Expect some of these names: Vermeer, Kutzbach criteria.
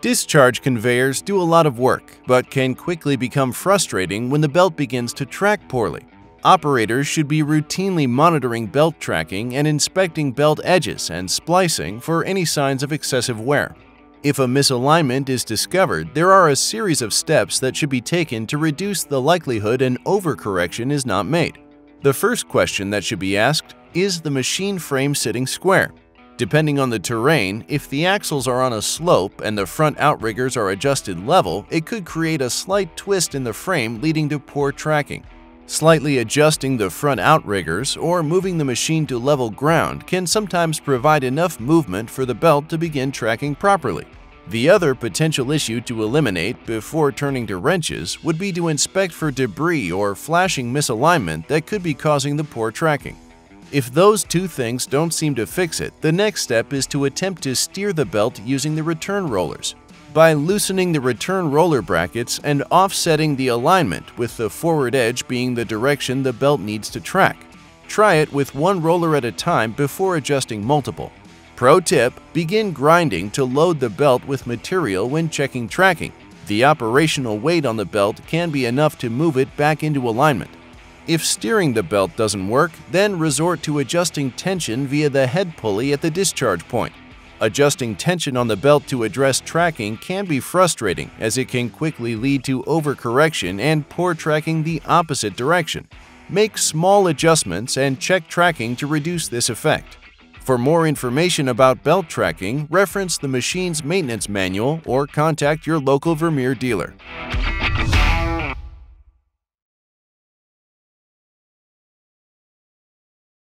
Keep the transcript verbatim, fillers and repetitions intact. Discharge conveyors do a lot of work, but can quickly become frustrating when the belt begins to track poorly. Operators should be routinely monitoring belt tracking and inspecting belt edges and splicing for any signs of excessive wear. If a misalignment is discovered, there are a series of steps that should be taken to reduce the likelihood an overcorrection is not made. The first question that should be asked, is the machine frame sitting square? Depending on the terrain, if the axles are on a slope and the front outriggers are adjusted level, it could create a slight twist in the frame leading to poor tracking. Slightly adjusting the front outriggers or moving the machine to level ground can sometimes provide enough movement for the belt to begin tracking properly. The other potential issue to eliminate before turning to wrenches would be to inspect for debris or flashing misalignment that could be causing the poor tracking. If those two things don't seem to fix it, the next step is to attempt to steer the belt using the return rollers. By loosening the return roller brackets and offsetting the alignment with the forward edge being the direction the belt needs to track, try it with one roller at a time before adjusting multiple. Pro tip: begin grinding to load the belt with material when checking tracking. The operational weight on the belt can be enough to move it back into alignment. If steering the belt doesn't work, then resort to adjusting tension via the head pulley at the discharge point. Adjusting tension on the belt to address tracking can be frustrating, as it can quickly lead to overcorrection and poor tracking the opposite direction. Make small adjustments and check tracking to reduce this effect. For more information about belt tracking, reference the machine's maintenance manual or contact your local Vermeer dealer.